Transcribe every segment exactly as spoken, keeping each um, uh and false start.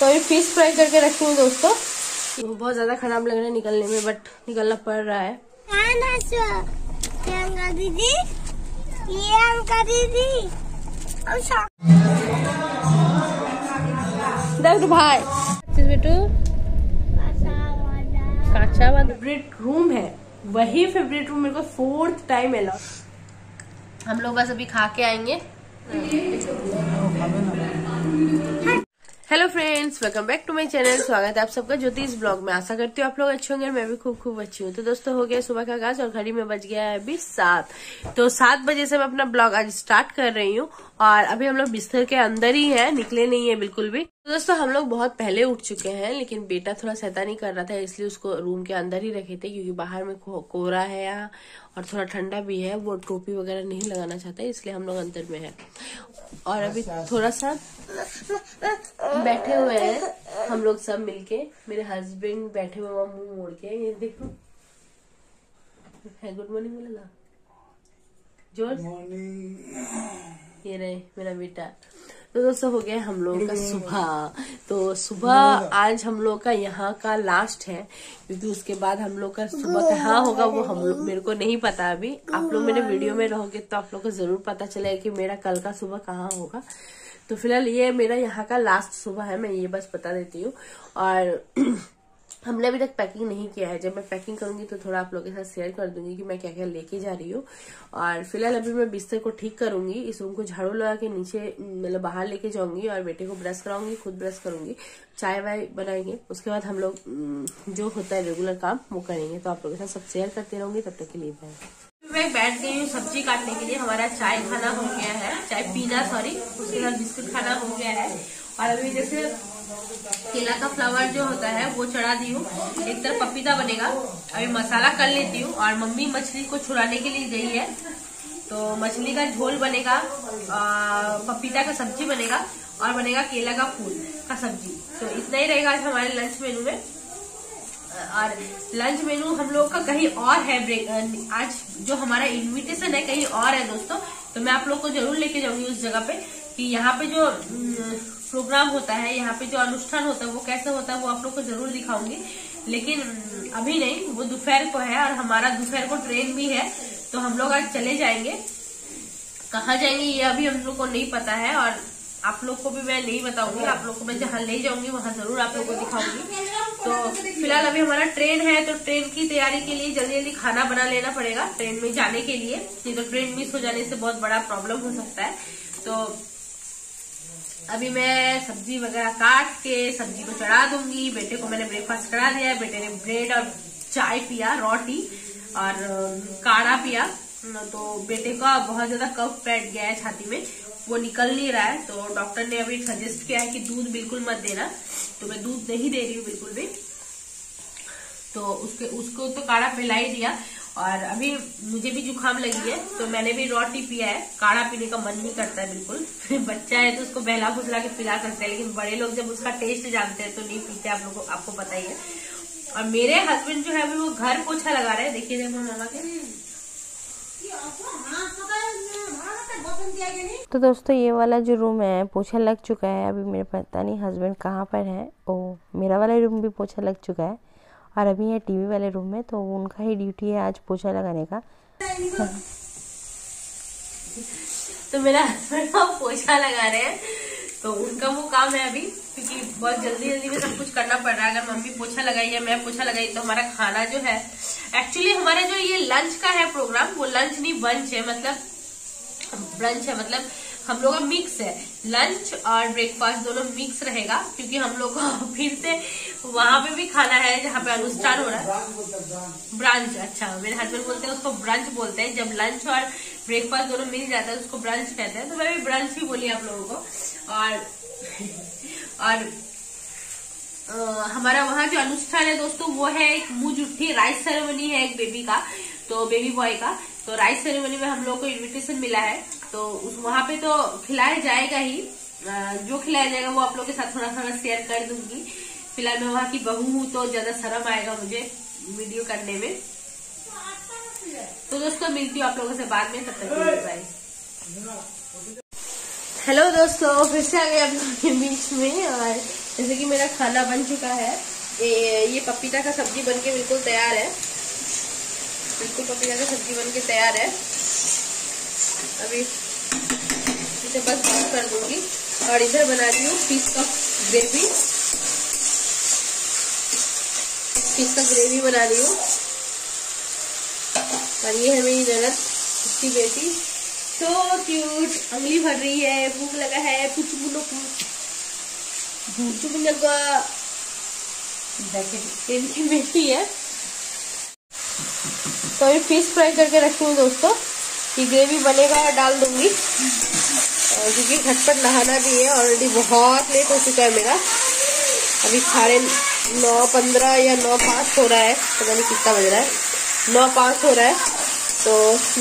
तो ये fish fry करके रखी हूँ दोस्तों, बहुत ज्यादा खराब लग रहा है निकलने में, बट निकलना पड़ रहा है। दीदी, दीदी, देख भाई, बेटू, काचा वाला फेवरेट रूम है, वही फेवरेट रूम मेरे को फोर्थ टाइम मिला। हम लोग बस अभी खा के आएंगे। Hello friends, welcome back to my channel. स्वागत है आप सबका ज्योतिष ब्लॉग में। आशा करती हूँ आप लोग अच्छे होंगे, मैं भी खूब खूब अच्छी हूँ। तो दोस्तों हो गया सुबह का घास और घड़ी में बज गया है अभी सात। तो सात बजे से मैं अपना ब्लॉग आज स्टार्ट कर रही हूँ और अभी हम लोग बिस्तर के अंदर ही हैं, निकले नहीं है बिल्कुल भी। तो दोस्तों हम लोग बहुत पहले उठ चुके हैं, लेकिन बेटा थोड़ा शैतानी कर रहा था इसलिए उसको रूम के अंदर ही रखे थे, क्योंकि बाहर में को, कोहरा है यहाँ और थोड़ा ठंडा भी है। वो टोपी वगैरह नहीं लगाना चाहता, इसलिए हम लोग अंदर में हैं और अभी थोड़ा सा बैठे हुए हैं हम लोग सब मिलके। मेरे हस्बैंड बैठे हुए वहाँ मुँह मोड़ के, ये देखो गुड मॉर्निंग बोलेगा जोर मॉर्निंग। ये रहे मेरा बेटा। तो दोस्तों हो गया हम लोगों का सुबह। तो सुबह आज हम लोग का यहाँ का लास्ट है, क्योंकि उसके बाद हम लोग का सुबह कहाँ होगा वो हम लोग मेरे को नहीं पता अभी। आप लोग मेरे वीडियो में रहोगे तो आप लोग को जरूर पता चलेगा कि मेरा कल का सुबह कहाँ होगा। तो फिलहाल ये मेरा यहाँ का लास्ट सुबह है, मैं ये बस बता देती हूँ। और हमने अभी तक पैकिंग नहीं किया है, जब मैं पैकिंग करूंगी तो थोड़ा आप लोगों के साथ शेयर कर दूंगी कि मैं क्या क्या लेके जा रही हूँ। और फिलहाल अभी मैं बिस्तर को ठीक करूंगी, इस रूम को झाड़ू लगा के नीचे मतलब बाहर लेके जाऊंगी और बेटे को ब्रश कराऊंगी, खुद ब्रश करूंगी, चाय वाय बनाएंगे, उसके बाद हम लोग जो होता है रेगुलर काम वो करेंगे। तो आप लोगों के साथ सब शेयर करते रहूंगी, तब तक के लिए बाय। मैं बैठ गई हूँ सब्जी काटने के लिए। हमारा चाय खाना हो गया है, चाय पीना सॉरी, उसके बाद बिस्कुट खाना हो गया है। और अभी जैसे केला का फ्लावर जो होता है वो चढ़ा दी हूँ, एक तरफ पपीता बनेगा। अभी मसाला कर लेती हूँ और मम्मी मछली को छुड़ाने के लिए गई है, तो मछली का झोल बनेगा, पपीता का सब्जी बनेगा और बनेगा केला का फूल का सब्जी। तो इतना ही रहेगा आज हमारे लंच मेनू में। और लंच मेनू हम लोग का कहीं और है, आज जो हमारा इन्विटेशन है कहीं और है दोस्तों। तो मैं आप लोग को जरूर लेके जाऊंगी उस जगह पे, कि यहाँ पे जो प्रोग्राम होता है, यहाँ पे जो अनुष्ठान होता है वो कैसे होता है वो आप लोग को जरूर दिखाऊंगी, लेकिन अभी नहीं, वो दोपहर को है। और हमारा दोपहर को ट्रेन भी है, तो हम लोग आज चले जाएंगे। कहाँ जाएंगे ये अभी हम लोग को नहीं पता है और आप लोग को भी मैं नहीं बताऊंगी। आप लोग को मैं जहाँ ले जाऊंगी वहाँ जरूर आप लोग को दिखाऊंगी। तो फिलहाल अभी हमारा ट्रेन है, तो ट्रेन की तैयारी के लिए जल्दी जल्दी खाना बना लेना पड़ेगा ट्रेन में जाने के लिए, नहीं तो ट्रेन मिस हो जाने से बहुत बड़ा प्रॉब्लम हो सकता है। तो अभी मैं सब्जी वगैरह काट के सब्जी को चढ़ा दूंगी। बेटे को मैंने ब्रेकफास्ट करा दिया है, बेटे ने ब्रेड और चाय पिया, रोटी और काढ़ा पिया। तो बेटे का बहुत ज्यादा कफ बैठ गया है छाती में, वो निकल नहीं रहा है। तो डॉक्टर ने अभी सजेस्ट किया है कि दूध बिल्कुल मत देना, तो मैं दूध नहीं दे रही हूँ बिल्कुल भी। तो उसके उसको तो काढ़ा पिला ही दिया। और अभी मुझे भी जुकाम लगी है, तो मैंने भी रोटी पिया है, काढ़ा पीने का मन नहीं करता है बिल्कुल। बच्चा है तो उसको बहला फुसला के पिला सकते हैं, लेकिन बड़े लोग जब उसका टेस्ट जानते हैं तो नहीं पीते। आप लोगों को आपको पता ही है। और मेरे हस्बैंड जो है अभी वो घर पोछा लगा रहे हैं, देखिए जब मामा के। तो दोस्तों ये वाला जो रूम है पोछा लग चुका है, अभी मेरे पता नहीं हस्बैंड कहाँ पर है। ओ मेरा वाला रूम भी पोछा लग चुका है और अभी ये टीवी वाले रूम में, तो उनका ही ड्यूटी है आज पोछा लगाने का। तो मेरा हस्बैंड पोछा लगा रहे हैं, तो उनका वो काम है अभी, क्योंकि बहुत जल्दी जल्दी में सब कुछ करना पड़ रहा है। अगर मम्मी पोछा लगाई या मैं पोछा लगाई तो हमारा खाना जो है, एक्चुअली हमारा जो ये लंच का है प्रोग्राम, वो लंच नहीं बंच है, मतलब ब्रंच है, मतलब हम लोग का मिक्स है, लंच और ब्रेकफास्ट दोनों मिक्स रहेगा, क्योंकि हम लोग को फिर से वहां पे भी खाना है जहाँ पे अनुष्ठान हो रहा है। ब्रंच, अच्छा मेरे हस्बैंड बोलते हैं उसको ब्रंच बोलते हैं, जब लंच और ब्रेकफास्ट दोनों मिल जाता है उसको ब्रंच कहते हैं। तो मैं भी ब्रंच ही बोली आप लोगों को। और, और आ, हमारा वहाँ जो अनुष्ठान है दोस्तों वो है एक मुँह जुठी राइस सेरेमनी है एक बेबी का, तो बेबी बॉय का। तो राइस सेरेमनी में हम लोग को इन्विटेशन मिला है, तो उस वहां पे तो खिलाया जाएगा ही। जो खिलाया जाएगा वो आप लोग के साथ थोड़ा थोड़ा शेयर कर दूंगी। फिलहाल मैं वहाँ की बहू हूँ तो ज्यादा शर्म आएगा मुझे वीडियो करने में। तो दोस्तों मिलती हूँ आप लोगों से बाद में, तब तक बाय। हेलो दोस्तों, फिर से आ गए आप लोगों के बीच में। और जैसे कि मेरा खाना बन चुका है, ये ये पपीता का सब्जी बन के बिल्कुल तैयार है। बिल्कुल पपीता का सब्जी बन के तैयार है। अभी इसे बस बंद कर दूंगी। और इधर बना रही हूँ फिश का ग्रेवी। फिश का ग्रेवी बना रही हूँ। और ये है मेरी ननद, इसकी बेटी, सो क्यूट, अंगली भर रही है, भूख लगा है। पुचु पुचु इनकी बेटी है। तो ये फिश फ्राई करके रखती हूँ दोस्तों, ये ग्रेवी बनेगा और डाल दूंगी, क्योंकि झटपट नहाना भी है। ऑलरेडी बहुत लेट हो चुका है मेरा, अभी साढ़े नौ पंद्रह या नौ पाँच हो रहा है, पता नहीं कितना बज रहा है, नौ पाँच हो रहा है। तो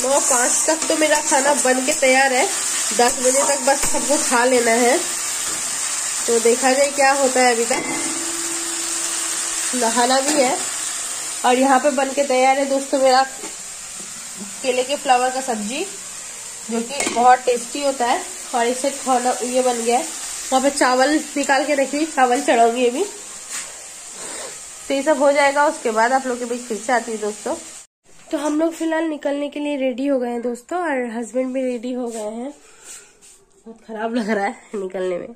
नौ पाँच तक तो मेरा खाना बन के तैयार है। दस बजे तक बस सबको खा लेना है। तो देखा जाए क्या होता है। अभी तक नहाना भी है। और यहाँ पे बन के तैयार है दोस्तों मेरा केले के फ्लावर का सब्जी, जो कि बहुत टेस्टी होता है। और इससे खाना ये बन गया है। वहाँ पे चावल निकाल के रखी, चावल चढ़ाऊंगी अभी। तो ये सब हो जाएगा, उसके बाद आप लोग के बीच फिर से आती है दोस्तों। तो हम लोग फिलहाल निकलने के लिए रेडी हो गए हैं दोस्तों, और हस्बैंड भी रेडी हो गए हैं। बहुत खराब लग रहा है निकलने में,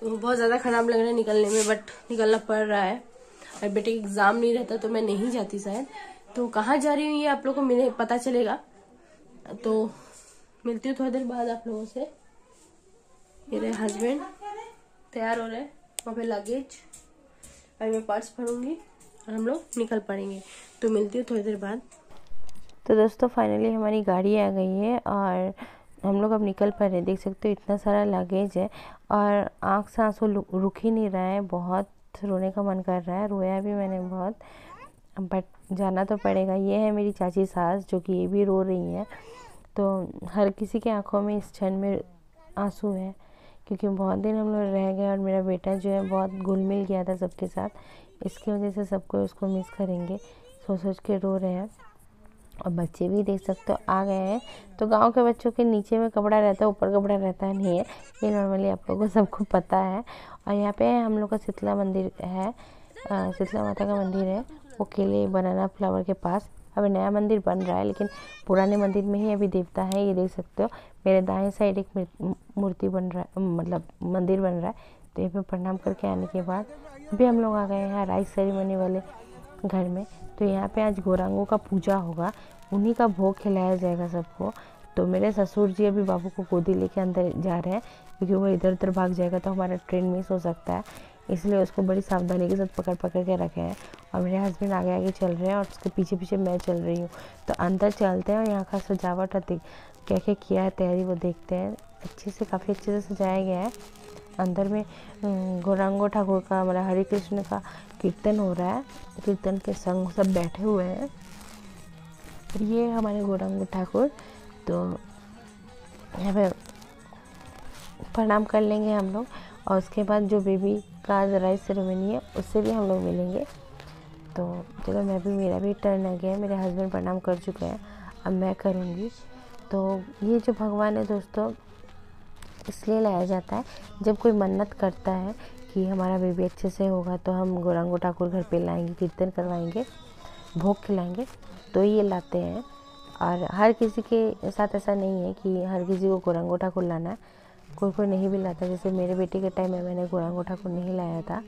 तो बहुत ज्यादा खराब लग रहा है निकलने में, बट निकलना पड़ रहा है। और बेटे का एग्जाम नहीं रहता तो मैं नहीं जाती शायद। तो कहाँ जा रही हूँ ये आप लोग को मेरे पता चलेगा। तो मिलती हूँ थोड़ी देर बाद आप लोगों से। मेरे हस्बैंड तैयार हो रहे हैं, वहाँ पे लगेज और मैं पर्स भरूंगी और हम लोग निकल पड़ेंगे। तो मिलती हूँ थोड़ी देर बाद। तो दोस्तों फाइनली हमारी गाड़ी आ गई है और हम लोग अब निकल पड़ रहे हैं। देख सकते हो इतना सारा लगेज है और आँख से आंसू रुक ही नहीं रहा है। बहुत रोने का मन कर रहा है, रोया भी मैंने बहुत, बट जाना तो पड़ेगा। ये है मेरी चाची सास, जो कि ये भी रो रही है। तो हर किसी की आँखों में इस क्षण में आंसू है, क्योंकि बहुत दिन हम लोग रह गए। और मेरा बेटा जो है बहुत घुल मिल गया था सबके साथ, इसकी वजह से सबको उसको मिस करेंगे सोच सोच के रो रहे हैं। और बच्चे भी देख सकते हो आ गए हैं। तो गांव के बच्चों के नीचे में कपड़ा रहता है, ऊपर कपड़ा रहता नहीं है, ये नॉर्मली आप लोगों को सबको पता है। और यहाँ पे हम लोग का शीतला मंदिर है, शीतला माता का मंदिर है, वो केले बनाना फ्लावर के पास। अभी नया मंदिर बन रहा है, लेकिन पुराने मंदिर में ही अभी देवता है। ये देख सकते हो मेरे दाएं साइड एक मूर्ति बन रहा है, मतलब मंदिर बन रहा है। तो यहाँ पे प्रणाम करके आने के बाद अभी हम लोग आ गए हैं राइस सेरेमनी वाले घर में। तो यहाँ पे आज गौरांगों का पूजा होगा, उन्हीं का भोग खिलाया जाएगा सबको। तो मेरे ससुर जी अभी बाबू को गोदी लेके अंदर जा रहे हैं, क्योंकि वो इधर उधर भाग जाएगा तो हमारा ट्रेन मिस हो सकता है, इसलिए उसको बड़ी सावधानी के साथ पकड़ पकड़ के रखे हैं। और मेरे हस्बैंड आगे आगे चल रहे हैं और उसके पीछे पीछे मैं चल रही हूँ। तो अंदर चलते हैं और यहाँ का सजावट और क्या क्या किया है तैयारी वो देखते हैं। अच्छे से, काफ़ी अच्छे से सजाया गया है। अंदर में गौरांगो ठाकुर का, मतलब हरे कृष्ण का कीर्तन हो रहा है। कीर्तन के संग सब बैठे हुए हैं। ये हमारे गौरांगो ठाकुर। तो यहाँ पे प्रणाम कर लेंगे हम लोग, और उसके बाद जो बेबी का आज राइस सेरेमनी है उससे भी हम लोग मिलेंगे। तो चलो, मैं भी, मेरा भी टर्न आ गया है। मेरे हस्बैंड प्रणाम कर चुके हैं, अब मैं करूँगी। तो ये जो भगवान है दोस्तों, इसलिए लाया जाता है जब कोई मन्नत करता है कि हमारा बेबी अच्छे से होगा तो हम गौरांगो ठाकुर घर पे लाएंगे, कीर्तन करवाएंगे, भोग खिलाएंगे, तो ये लाते हैं। और हर किसी के साथ ऐसा नहीं है कि हर किसी को गौरांगो ठाकुर लाना है, कोई कोई नहीं भी लाता। जैसे मेरे बेटे के टाइम में मैंने गौरांगो ठाकुर नहीं लाया था,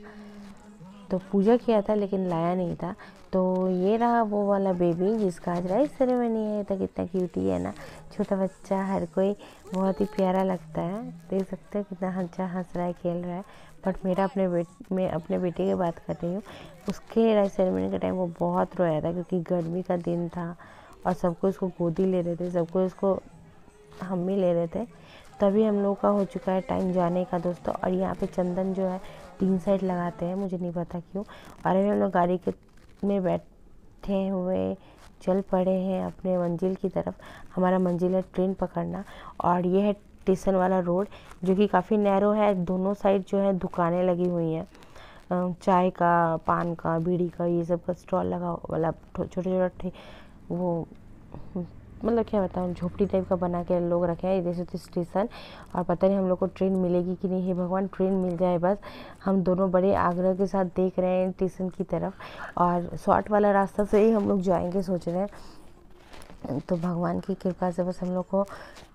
तो पूजा किया था लेकिन लाया नहीं था। तो ये रहा वो वाला बेबी जिसका आज राइस सेरेमनी है। तो कितना क्यूटी है ना, छोटा बच्चा, हर कोई बहुत ही प्यारा लगता है। देख सकते हो कितना हंसा हंस रहा है, खेल रहा है। बट मेरा अपने बेटे मैं अपने बेटे की बात कर रही हूँ, उसके राइस सेरेमनी के टाइम वो बहुत रोया था, क्योंकि गर्मी का दिन था और सबको उसको गोदी ले रहे थे, सबको उसको हम भी ले रहे थे। तभी हम लोग का हो चुका है टाइम जाने का दोस्तों। और यहाँ पे चंदन जो है तीन साइड लगाते हैं, मुझे नहीं पता क्यों। और अभी हम लोग गाड़ी के में बैठे हुए चल पड़े हैं अपने मंजिल की तरफ। हमारा मंजिल है ट्रेन पकड़ना। और ये है स्टेशन वाला रोड, जो कि काफ़ी नैरो है। दोनों साइड जो है दुकानें लगी हुई हैं, चाय का, पान का, बीड़ी का, ये सब का स्टॉल लगा, वाला छोटा छोटा वो मतलब क्या बताऊँ, झोपड़ी टाइप का बना के लोग रखे हैं इधर से स्टेशन। और पता नहीं हम लोग को ट्रेन मिलेगी कि नहीं, हे भगवान ट्रेन मिल जाए बस। हम दोनों बड़े आग्रह के साथ देख रहे हैं स्टेशन की तरफ, और शॉर्ट वाला रास्ता से ही हम लोग जाएंगे सोच रहे हैं। तो भगवान की कृपा से बस हम लोग को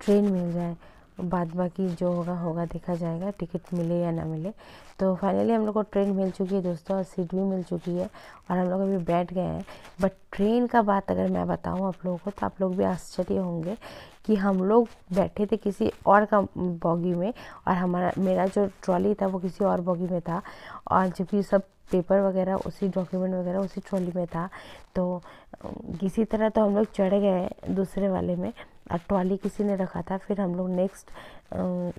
ट्रेन मिल जाए, बाद बाकी जो होगा होगा, देखा जाएगा टिकट मिले या ना मिले। तो फाइनली हम लोग को ट्रेन मिल चुकी है दोस्तों, और सीट भी मिल चुकी है और हम लोग अभी बैठ गए हैं। बट ट्रेन का बात अगर मैं बताऊं आप लोगों को तो आप लोग भी आश्चर्य होंगे कि हम लोग बैठे थे किसी और का बॉगी में, और हमारा मेरा जो ट्रॉली था वो किसी और बॉगी में था, और जबकि सब पेपर वगैरह उसी डॉक्यूमेंट वगैरह उसी ट्रॉली में था। तो किसी तरह तो हम लोग चढ़ गए दूसरे वाले में, और ट्रॉली किसी ने रखा था। फिर हम लोग नेक्स्ट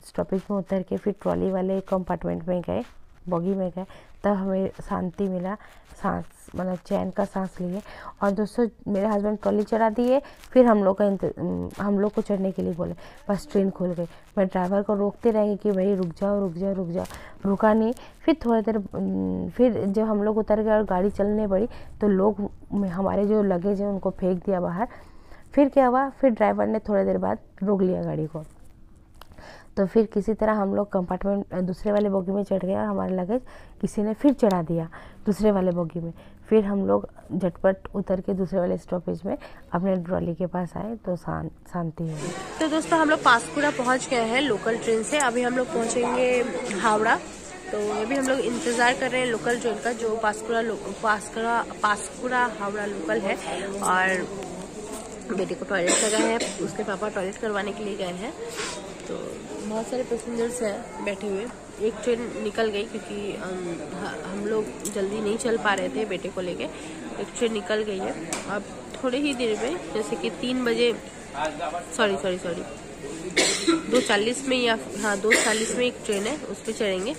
स्टॉपेज में उतर के फिर ट्रॉली वाले कंपार्टमेंट में गए, बॉगी में गए, तब हमें शांति मिला, सांस मतलब चैन का सांस लिए। और दोस्तों मेरे हस्बैंड ट्रॉली चढ़ा दिए, फिर हम लोग का हम लोग को चढ़ने के लिए बोले, बस ट्रेन खुल गई। मैं ड्राइवर को रोकते रहेंगे कि भाई रुक जाओ रुक जाओ रुक जाओ, रुका नहीं। फिर थोड़ी देर फिर जब हम लोग उतर गए और गाड़ी चलने पड़ी तो लोग हमारे जो लगेज हैं उनको फेंक दिया बाहर। फिर क्या हुआ, फिर ड्राइवर ने थोड़ी देर बाद रोक लिया गाड़ी को। तो फिर किसी तरह हम लोग कंपार्टमेंट दूसरे वाले बोगी में चढ़ गए, और हमारा लगेज किसी ने फिर चढ़ा दिया दूसरे वाले बोगी में। फिर हम लोग झटपट उतर के दूसरे वाले स्टॉपेज में अपने ट्रॉली के पास आए, तो शांत शांति हुई। तो दोस्तों हम लोग पासपुरा पहुँच गए हैं लोकल ट्रेन से, अभी हम लोग पहुँचेंगे हावड़ा। तो अभी हम लोग इंतज़ार कर रहे हैं लोकल ट्रेन का जो पासपुरा पासपुरा पासपुरा हावड़ा लोकल है। और बेटे को टॉयलेट कर रहे हैं, उसके पापा टॉयलेट करवाने के लिए गए हैं। तो बहुत सारे पैसेंजर्स हैं बैठे हुए, एक ट्रेन निकल गई क्योंकि हम लोग जल्दी नहीं चल पा रहे थे बेटे को लेके, एक ट्रेन निकल गई है। अब थोड़े ही देर में जैसे कि तीन बजे सॉरी सॉरी सॉरी दो चालीस में या हाँ दो चालीस में एक ट्रेन है, उस पर चढ़ेंगे।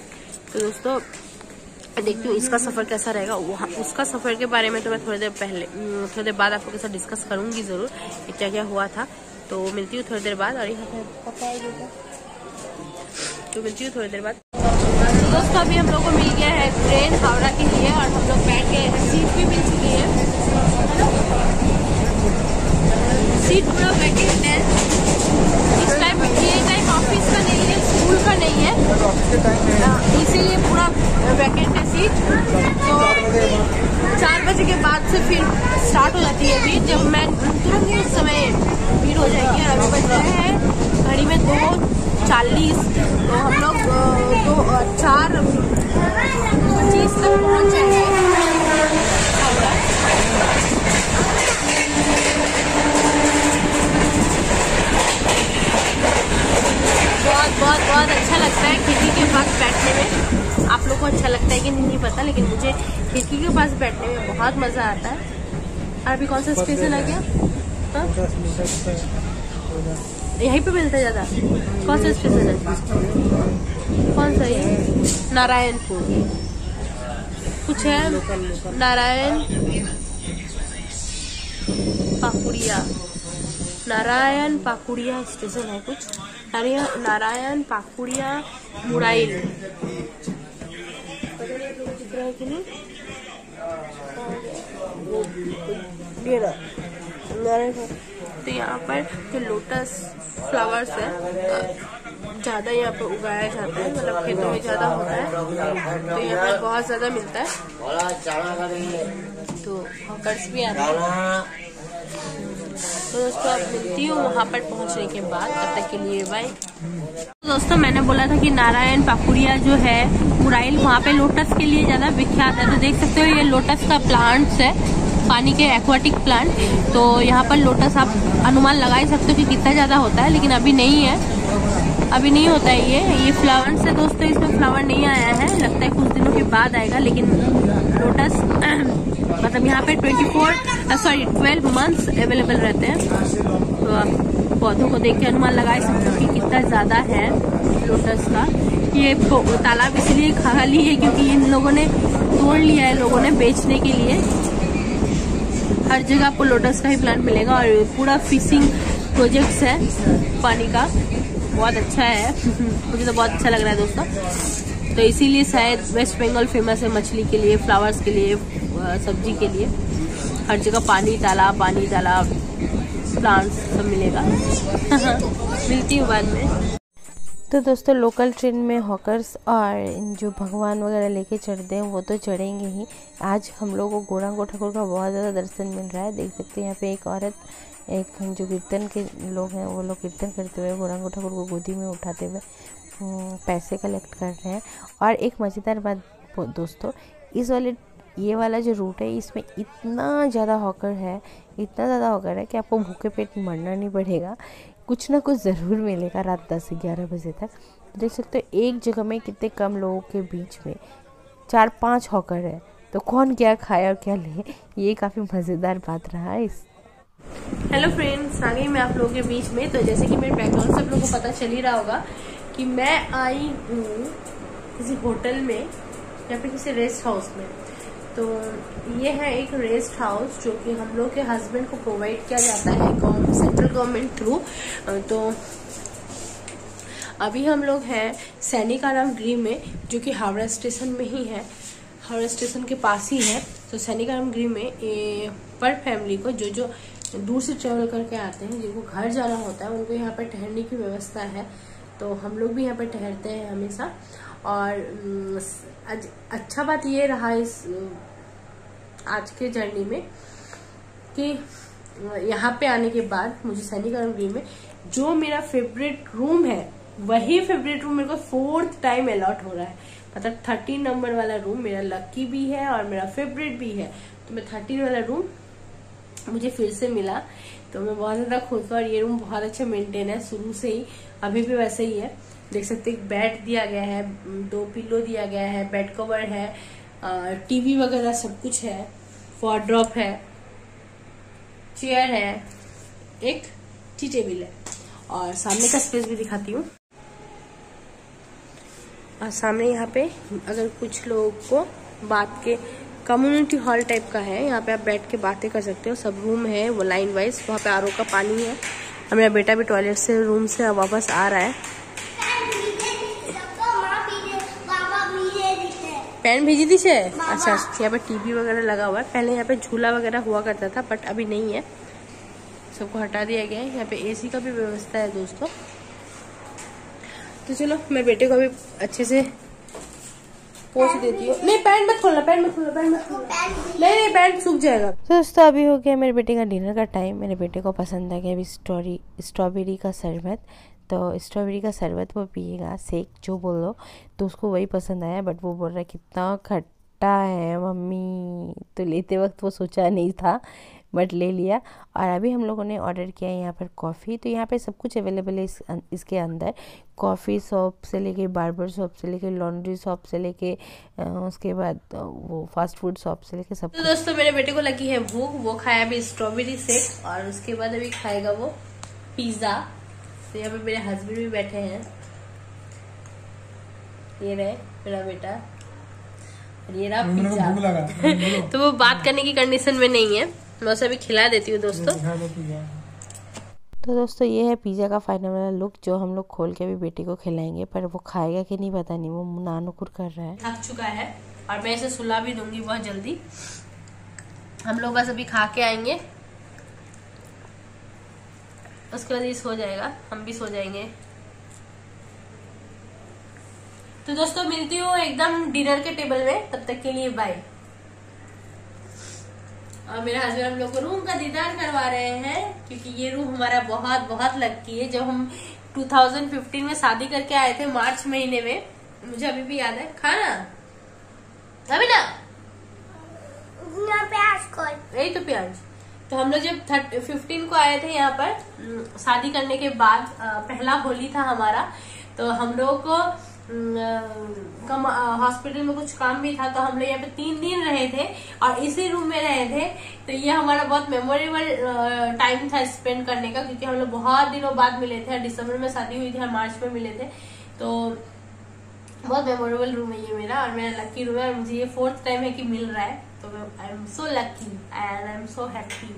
तो दोस्तों देखती हूँ इसका सफ़र कैसा रहेगा। वहाँ उसका सफ़र के बारे में तो मैं थोड़ी देर पहले थोड़ी देर बाद आपको के साथ डिस्कस करूँगी ज़रूर कि क्या क्या हुआ था। तो मिलती हूँ थोड़ी देर बाद, और यहाँ पर तो मिलती हूँ थोड़ी देर बाद। तो दोस्तों अभी हम लोग को मिल गया है ट्रेन हावड़ा के लिए, और हम लोग बैठ गए हैं, सीट भी मिल चुकी है, सीट पूरा वैकेंट है इस टाइम। ये टाइम ऑफिस का नहीं है, स्कूल का नहीं है, इसीलिए पूरा वैकेंट है सीट। तो चार बजे के बाद से फिर स्टार्ट हो जाती है भीड़, जब मैं उतरूँगी उस समय भीड़ हो जाएगी। और अभी बज रहे हैं घड़ी में दो चालीस, तो हम लोग दो चार पच्चीस तक पहुँच जाएंगे। बहुत बहुत बहुत अच्छा लगता है खिड़की के पास बैठने में। आप लोग को अच्छा लगता है कि नहीं पता, लेकिन मुझे खिड़की के पास बैठने में बहुत मज़ा आता है। और अभी कौन सा स्टेशन आ गया, यहीं पे मिलता ज़्यादा? कौन सा स्टेशन है, कौन सा ये नारायणपुर कुछ है, नारायण पाकुड़िया, नारायण पाकुड़िया स्टेशन है कुछ, नारायण पाकुड़िया मुराइल नहीं। तो यहाँ पर जो लोटस फ्लावर्स है ज़्यादा यहाँ पर उगाया जाता है, मतलब खेतों में ज़्यादा होता है, तो यहाँ पर बहुत ज़्यादा मिलता है, तो हॉकर्स भी आते हैं। तो दोस्तों अब मिलती हूँ वहाँ पर पहुँचने के बाद, तब तक के लिए बाय। तो दोस्तों मैंने बोला था कि नारायण पाकुड़िया जो है मुराइल, वहाँ पे लोटस के लिए ज़्यादा विख्यात है। तो देख सकते हो ये लोटस का प्लांट्स है, पानी के एक्वाटिक प्लांट। तो यहाँ पर लोटस आप अनुमान लगा ही सकते हो कि कितना ज़्यादा होता है, लेकिन अभी नहीं है, अभी नहीं होता है। ये ये फ्लावर्स है दोस्तों, इसमें फ्लावर नहीं आया है, लगता है कुछ दिनों के बाद आएगा। लेकिन लोटस मतलब यहाँ पे twenty four sorry twelve months available रहते हैं। तो आप पौधों को देख के अनुमान लगा सकते हो कि कितना ज़्यादा है लोटस का। ये तालाब इसलिए खाली है क्योंकि इन लोगों ने तोड़ लिया है, लोगों ने बेचने के लिए। हर जगह आपको लोटस का ही प्लांट मिलेगा, और पूरा फिशिंग प्रोजेक्ट्स है पानी का, बहुत अच्छा है। मुझे तो बहुत अच्छा लग रहा है दोस्तों। तो इसीलिए शायद वेस्ट बंगाल फेमस है मछली के लिए, फ्लावर्स के लिए, सब्जी के लिए। हर जगह पानी तालाब पानी तालाब, प्लांट्स सब मिलेगा। मिलती हूँ बाद में। तो दोस्तों लोकल ट्रेन में हॉकर्स और जो भगवान वगैरह लेके चढ़ते हैं वो तो चढ़ेंगे ही। आज हम लोगों को गौरांग ठाकुर का बहुत ज़्यादा दर्शन मिल रहा है। देख सकते हैं यहाँ पे एक औरत, एक जो कीर्तन के लोग हैं वो लोग कीर्तन करते हुए गौरांग ठाकुर को गोदी में उठाते हुए पैसे कलेक्ट कर रहे हैं। और एक मज़ेदार बात दोस्तों, इस वाले ये वाला जो रूट है इसमें इतना ज़्यादा हॉकर है, इतना ज़्यादा हॉकर है कि आपको भूखे पेट मरना नहीं पड़ेगा, कुछ ना कुछ ज़रूर मिलेगा रात दस से ग्यारह बजे तक। देख सकते हो एक जगह में कितने कम लोगों के बीच में चार पांच हॉकर है, तो कौन क्या खाए और क्या ले, ये काफ़ी मज़ेदार बात रहा है। इस हेलो फ्रेंड्स, आ गई मैं आप लोगों के बीच में। तो जैसे कि मेरे बैकग्राउंड से आप लोगों को पता चल ही रहा होगा कि मैं आई हूँ किसी होटल में या फिर किसी रेस्ट हाउस में। तो ये है एक रेस्ट हाउस जो कि हम लोग के हस्बैंड को प्रोवाइड किया जाता है गवर्नमेंट सेंट्रल गवर्नमेंट थ्रू। तो अभी हम लोग हैं सैनिकाराम गृह में, जो कि हावड़ा स्टेशन में ही है, हावड़ा स्टेशन के पास ही है। तो सैनिकाराम गृह में ए, पर फैमिली को जो जो दूर से ट्रेवल करके आते हैं, जिनको घर जाना होता है, उनको यहाँ पर ठहरने की व्यवस्था है। तो हम लोग भी यहाँ पर ठहरते हैं हमेशा। और अच्छा बात ये रहा इस आज के जर्नी में कि यहाँ पे आने के बाद मुझे सैनिकाराम गृह में जो मेरा फेवरेट रूम है वही फेवरेट रूम मेरे को फोर्थ टाइम अलॉट हो रहा है। मतलब थर्टीन नंबर वाला रूम मेरा लकी भी है और मेरा फेवरेट भी है। तो मैं थर्टीन वाला रूम मुझे फिर से मिला, तो मैं बहुत ज़्यादा खुश हूँ। और ये रूम बहुत अच्छा मेंटेन है शुरू से ही, अभी भी वैसे ही है। देख सकते हैं बेड दिया गया है, दो पिलो दिया गया है, बेड कवर है, टीवी वगैरह सब कुछ है, वार्डरोब है, चेयर है, एक टी टेबल है। और सामने का स्पेस भी दिखाती हूँ। और सामने यहाँ पे अगर कुछ लोगों को बात के कम्युनिटी हॉल टाइप का है, यहाँ पे आप बैठ के बातें कर सकते हो। सब रूम है वो लाइन वाइज, वहाँ पे आर ओ का पानी है। और मेरा बेटा भी टॉयलेट से रूम से वापस आ रहा है। पैन भेजी थी से, अच्छा यहाँ पे टीवी वगैरह लगा हुआ है। पहले यहाँ पे झूला वगैरह हुआ करता था बट अभी नहीं है, सबको हटा दिया गया है। यहाँ पे एसी का भी व्यवस्था है दोस्तों। तो चलो मैं बेटे को अभी अच्छे से पोंछ देती हूँ। नहीं पैंट मत खोलना, पैंट मत खोलना, पैंट मत खोलना, नहीं नहीं पैंट सूख जाएगा। तो दोस्तों अभी हो गया मेरे बेटे का डिनर का टाइम। मेरे बेटे को पसंद आ गया अभी स्ट्रॉबेरी स्ट्रॉबेरी का शरबत। तो स्ट्रॉबेरी का शरबत वो पिएगा, सेक जो बोलो, तो उसको वही पसंद आया। बट वो बोल रहा है कितना खट्टा है मम्मी। तो लेते वक्त वो सोचा नहीं था बट ले लिया। और अभी हम लोगों ने ऑर्डर किया है यहाँ पर कॉफ़ी। तो यहाँ पे सब कुछ अवेलेबल है इस, इसके अंदर। कॉफ़ी शॉप से लेके बार्बर शॉप से लेके लॉन्ड्री शॉप से लेके उसके बाद वो फास्ट फूड शॉप से लेके सब। तो दोस्तों मेरे बेटे को लगी है भूख, वो, वो खाया अभी स्ट्रॉबेरी शेक और उसके बाद अभी खाएगा वो पिज़्ज़ा। तो यहाँ पे मेरे हस्बैंड भी बैठे हैं, ये रहे मेरा बेटा, ये रहा पिज़्ज़ा। तो वो बात करने की कंडीशन में नहीं है, मैं उसे भी खिला देती हूँ दोस्तों। तो दोस्तों ये है पिज़्ज़ा का फाइनल वाला लुक, जो हम लोग खोल के भी बेटे को खिलाएंगे। पर वो खाएगा कि नहीं पता नहीं, वो नानुकुर कर रहा है, थक चुका है। और मैं इसे सुला भी दूंगी बहुत जल्दी। हम लोग बस अभी खा के आएंगे, उसके बाद ये सो जाएगा, हम भी सो जाएंगे। तो दोस्तों मिलती हूँ एकदम डिनर के टेबल में, तब तक के लिए बाय। और मेरे हस्बैंड हम लोग को रूम का दीदार करवा रहे हैं, क्योंकि ये रूम हमारा बहुत बहुत लकी है। जब हम दो हज़ार पंद्रह में शादी करके आए थे मार्च महीने में, मुझे अभी भी याद है। खाना अभी ना प्याज को, यही तो प्याज। तो हम लोग जब पंद्रह को आए थे यहाँ पर शादी करने के बाद, पहला होली था हमारा। तो हम लोग को कम हॉस्पिटल में कुछ काम भी था, तो हम लोग यहाँ पे तीन दिन रहे थे और इसी रूम में रहे थे। तो ये हमारा बहुत मेमोरेबल टाइम था स्पेंड करने का, क्योंकि हम लोग बहुत दिनों बाद मिले थे। दिसंबर में शादी हुई थी और मार्च में मिले थे। तो बहुत मेमोरेबल रूम है ये मेरा, और मेरा लकी रूम है। और मुझे ये फोर्थ टाइम है कि मिल रहा है, तो I am so lucky and I am so happy.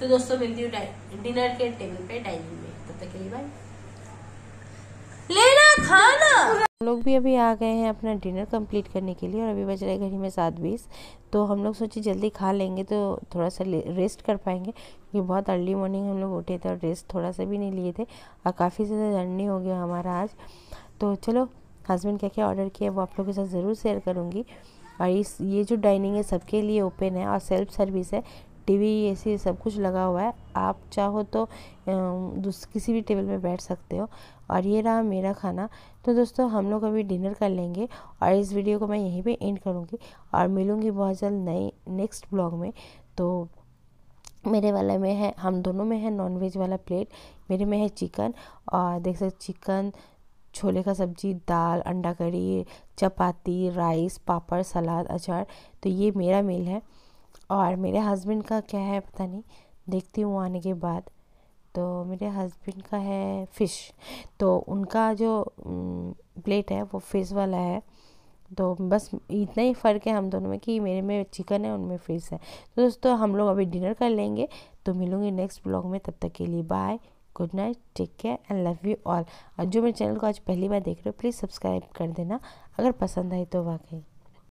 तो दोस्तों मिलती हूँ डिनर के टेबल पे डाइनिंग में, तब तक के लिए बाय। लेना खाना। हम लोग भी अभी आ गए हैं अपना डिनर कंप्लीट करने के लिए और अभी बज रहे घड़ी में सात बीस। तो हम लोग सोचे जल्दी खा लेंगे तो थोड़ा सा रेस्ट कर पाएंगे क्योंकि बहुत अर्ली मॉर्निंग हम लोग उठे थे और रेस्ट थोड़ा सा भी नहीं लिए थे और काफ़ी ज़्यादा जर्नी हो गया हमारा आज। तो चलो हस्बैंड क्या क्या ऑर्डर किया वो आप लोगों के साथ ज़रूर शेयर करूँगी। और इस ये जो डाइनिंग है सबके लिए ओपन है और सेल्फ सर्विस है, टीवी एसी सब कुछ लगा हुआ है, आप चाहो तो किसी भी टेबल में बैठ सकते हो। और ये रहा मेरा खाना। तो दोस्तों हम लोग अभी डिनर कर लेंगे और इस वीडियो को मैं यहीं पे एंड करूँगी और मिलूँगी बहुत जल्द नए नेक्स्ट ब्लॉग में। तो मेरे वाला में है, हम दोनों में है नॉनवेज वाला प्लेट, मेरे में है चिकन और देख सकते चिकन, छोले का सब्जी, दाल, अंडा करी, चपाती, राइस, पापड़, सलाद, अचार। तो ये मेरा मील है। और मेरे हस्बैंड का क्या है पता नहीं, देखती हूँ आने के बाद। तो मेरे हस्बैंड का है फ़िश, तो उनका जो प्लेट है वो फ़िश वाला है। तो बस इतना ही फ़र्क है हम दोनों में कि मेरे में चिकन है, उनमें फ़िश है। तो दोस्तों हम लोग अभी डिनर कर लेंगे तो मिलूँगी नेक्स्ट ब्लॉग में। तब तक के लिए bye, good night, take care and love you all. और जो मेरे चैनल को आज पहली बार देख रहे हो प्लीज़ सब्सक्राइब कर देना अगर पसंद आई तो वाकई।